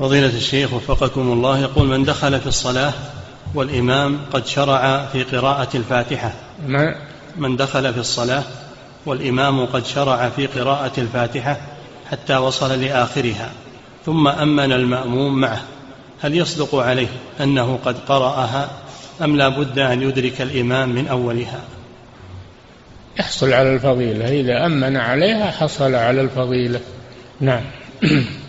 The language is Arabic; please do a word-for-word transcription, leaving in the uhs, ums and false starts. فضيلة الشيخ وفقكم الله، يقول من دخل في الصلاة والإمام قد شرع في قراءة الفاتحة. من دخل في الصلاة والإمام قد شرع في قراءة الفاتحة حتى وصل لآخرها ثم أمن المأموم معه، هل يصدق عليه أنه قد قرأها أم لا بد أن يدرك الإمام من أولها؟ يحصل على الفضيلة، إذا أمن عليها حصل على الفضيلة. نعم.